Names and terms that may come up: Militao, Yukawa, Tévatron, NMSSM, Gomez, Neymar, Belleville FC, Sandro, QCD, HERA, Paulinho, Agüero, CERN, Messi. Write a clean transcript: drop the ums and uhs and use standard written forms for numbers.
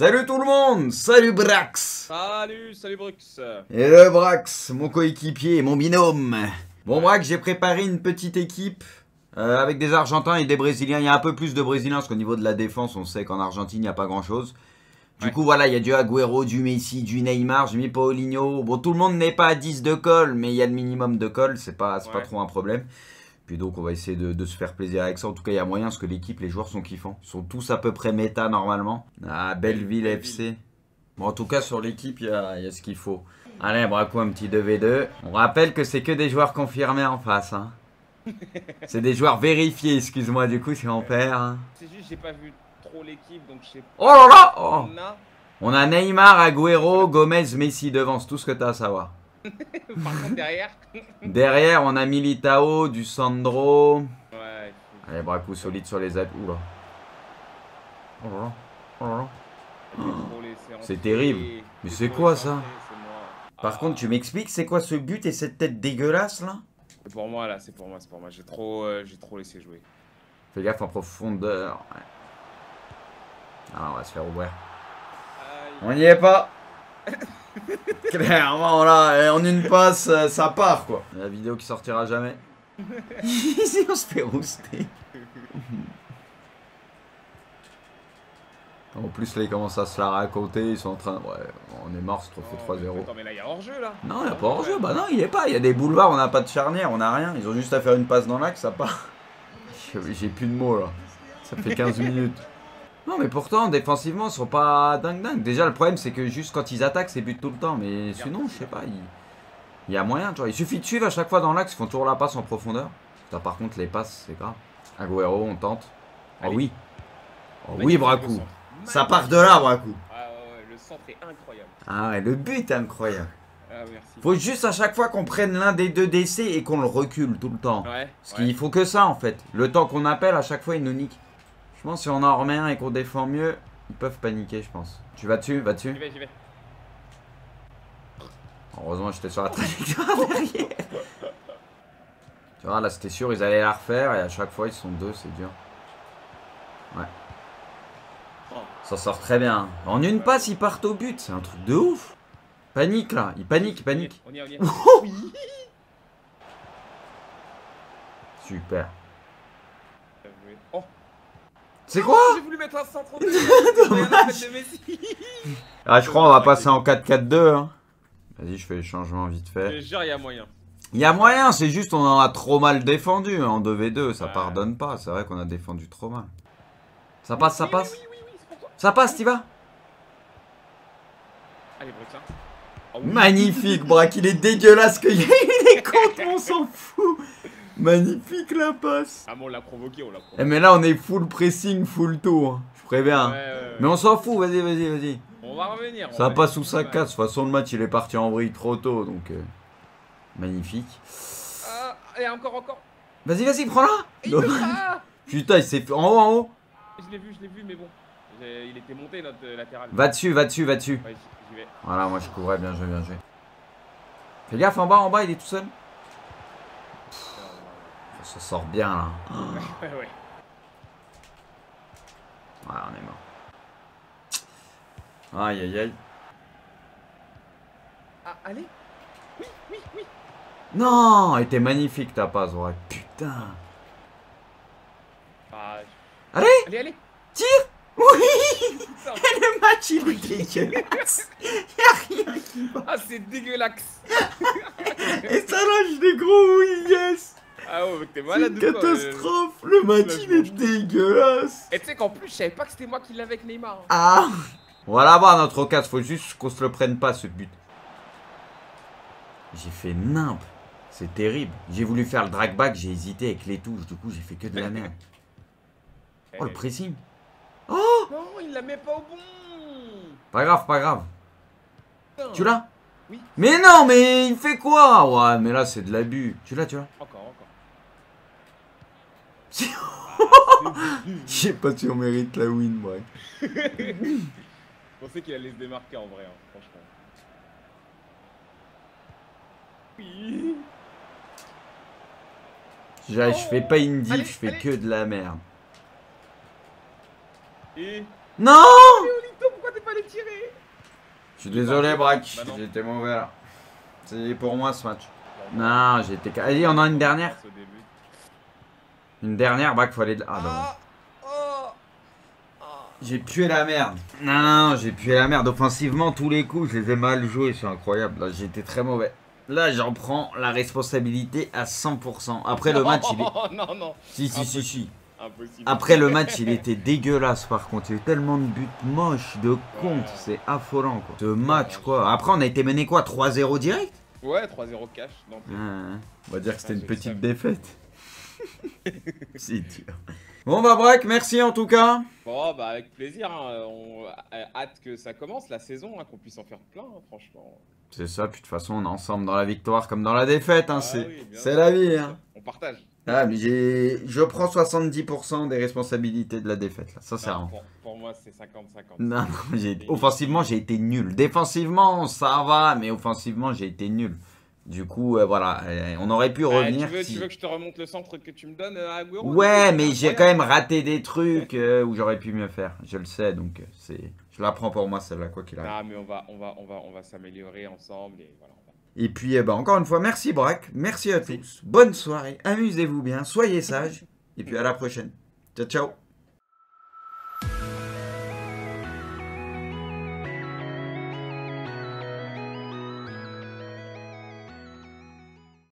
Salut tout le monde, salut Brax. Salut Brax. Et le Brax, mon coéquipier, mon binôme. Bon Brax, j'ai préparé une petite équipe avec des Argentins et des Brésiliens. Il y a un peu plus de Brésiliens parce qu'au niveau de la défense, on sait qu'en Argentine, il n'y a pas grand chose. Du coup, voilà, il y a du Agüero, du Messi, du Neymar, j'ai mis Paulinho. Bon, tout le monde n'est pas à 10 de colle, mais il y a le minimum de colle, c'est pas trop un problème. Puis donc on va essayer de se faire plaisir avec ça. En tout cas il y a moyen parce que l'équipe, les joueurs sont kiffants. Ils sont tous à peu près méta normalement. Ah, Belleville FC. Bon en tout cas sur l'équipe il y a ce qu'il faut. Allez Braco, un petit 2v2. On rappelle que c'est que des joueurs confirmés en face. Hein. C'est des joueurs vérifiés, excuse-moi du coup si on perd. Hein. C'est juste j'ai pas vu trop l'équipe donc je sais pas. Oh là là oh. On a Neymar, Agüero, Gomez, Messi devant, c'est tout ce que t'as à savoir. Par contre, derrière. Derrière, on a Militao, du Sandro. Ouais. Allez, Braco solide sur les appuis. Oula. Oh là là. Oh là là. C'est terrible. Mais c'est quoi ça? Par contre, tu m'expliques, c'est quoi ce but et cette tête dégueulasse là? C'est pour moi là, c'est pour moi. J'ai trop laissé jouer. Fais gaffe en profondeur. Ouais. Ah, on va se faire ouvrir. On n'y est pas. Clairement là, en une passe, ça part quoi. La vidéo qui sortira jamais. Si on se fait rouster. En plus là ils commencent à se la raconter, ils sont en train... Ouais, on est mort, c'est trop 3-0. Attends mais là il y a hors-jeu là. Non, il n'y a pas hors-jeu, bah non, il n'y est pas. Il y a des boulevards, on n'a pas de charnière, on n'a rien. Ils ont juste à faire une passe dans l'axe, ça part. J'ai plus de mots là. Ça fait 15 minutes. Non mais pourtant défensivement ils sont pas dingue. Déjà le problème c'est que juste quand ils attaquent c'est but tout le temps. Mais sinon je sais pas, il y a moyen tu vois. Il suffit de suivre à chaque fois dans l'axe, ils font toujours la passe en profondeur. Là, par contre les passes c'est grave. Agüero on tente. Oh oui. Oh oui Braco. Ça part de là Braco. Ah ouais, le centre est incroyable. Ah ouais le but est incroyable. Ah, merci. Faut juste à chaque fois qu'on prenne l'un des deux décès et qu'on le recule tout le temps. Ouais, parce qu'il faut que ça en fait. Le temps qu'on appelle à chaque fois il nous nique. Je pense que si on en remet un et qu'on défend mieux, ils peuvent paniquer, je pense. Tu vas dessus, va dessus. J'y vais. Heureusement, j'étais sur la trajectoire derrière. Tu vois, là, c'était sûr, ils allaient la refaire et à chaque fois, ils sont deux, c'est dur. Ouais. Ça sort très bien. En une passe, ils partent au but, c'est un truc de ouf. Panique, là. Ils paniquent. On y est. Super. Oh. C'est quoi? J'ai voulu mettre un centre au but. De Messi. Ah, je crois on va passer en 4-4-2. Hein. Vas-y, je fais les changements vite fait. Je jure, il y a moyen. Il y a moyen, c'est juste on en a trop mal défendu en 2v2. Ça pardonne pas, c'est vrai qu'on a défendu trop mal. Ça passe. Oui, ça passe, t'y vas. Allez, Brax. Oh, oui. Magnifique, Brax. Il est dégueulasse qu'il y ait eu des comptes, on s'en fout. Magnifique la passe. Ah bon, on l'a provoqué, Eh mais là on est full pressing, full tour. Je préviens. Ouais. Mais on s'en fout, vas-y. On va revenir. Ça passe ou ça casse. De toute façon le match il est parti en vrille trop tôt donc. Magnifique. Allez, encore. Vas-y, prends-la. Putain, il s'est fait en haut. Je l'ai vu mais bon. Il était monté notre latéral. Va dessus. Ouais, j'y vais. Voilà, moi je couvrais, bien joué. Fais gaffe en bas, il est tout seul. Ça sort bien là. Ouais. Voilà, on est mort. Aïe. Ah, allez. Oui. Non, elle était magnifique ta passe, ouais. Putain. Allez. Tire. Oui. Le match, il est dégueulasse. Il n'y a rien qui va. Ah, c'est dégueulasse. Et ça lâche des gros yes. Ah ouais, mais t'es malade ou quoi? Catastrophe, le match il est dégueulasse. Et tu sais qu'en plus je savais pas que c'était moi qui l'avais avec Neymar. Ah. On va l'avoir notre cas, faut juste qu'on se le prenne pas ce but. J'ai fait nimp, c'est terrible. J'ai voulu faire le drag back, j'ai hésité avec les touches, du coup j'ai fait que de la merde. Oh le pressing. Oh non, il la met pas au bon. Pas grave. Putain. Tu l'as? Oui. Mais non, mais il fait quoi? Ouais, mais là c'est de l'abus. Tu l'as? Encore. Je sais pas si on mérite la win, ouais. Je pensais qu'il allait se démarquer en vrai, hein, franchement. Oui. Je fais pas une diff, je fais que de la merde. Et... Non mais Olito, pourquoi t'es pas allé Je suis désolé, Braque. J'ai été mauvais là. C'est pour moi ce match. Non, j'ai été. Allez, on a une dernière. Une dernière, Braque, faut aller. Ah, non. J'ai pué la merde. Non, j'ai pué la merde. Offensivement, tous les coups, je les ai mal joués. C'est incroyable. Là, j'ai été très mauvais. Là, j'en prends la responsabilité à 100%. Après le match, il est. Non, non. Si. Impossible. Après le match, il était dégueulasse par contre. Il y a eu tellement de buts moches, de comptes, c'est affolant quoi. Ce match quoi. Après, on a été mené quoi, 3-0 direct? Ouais, 3-0 cash. Non, on va dire que c'était une petite défaite. C'est dur. Bon bah Braque, merci en tout cas. Bon bah avec plaisir, hein. On hâte que ça commence la saison, hein, qu'on puisse en faire plein, hein, franchement. C'est ça, puis de toute façon on est ensemble dans la victoire comme dans la défaite, hein. Ah, c'est oui, la vie. Hein. On partage. Ah, mais je prends 70% des responsabilités de la défaite. Là. Ça, c'est rien. Pour moi, c'est 50-50. Non, offensivement, j'ai été nul. Défensivement, ça va, mais offensivement, j'ai été nul. Du coup, voilà, on aurait pu revenir. Tu veux que je te remonte le centre que tu me donnes à Agüero? Ouais, mais j'ai quand même raté des trucs où j'aurais pu mieux faire. Je le sais, donc je la prends pour moi, celle-là, quoi qu'il arrive. Ah, mais on va s'améliorer ensemble et voilà. Et puis, encore une fois, merci Braque, merci à tous. Bonne soirée, amusez-vous bien, soyez sages. Et puis, à la prochaine. Ciao, ciao.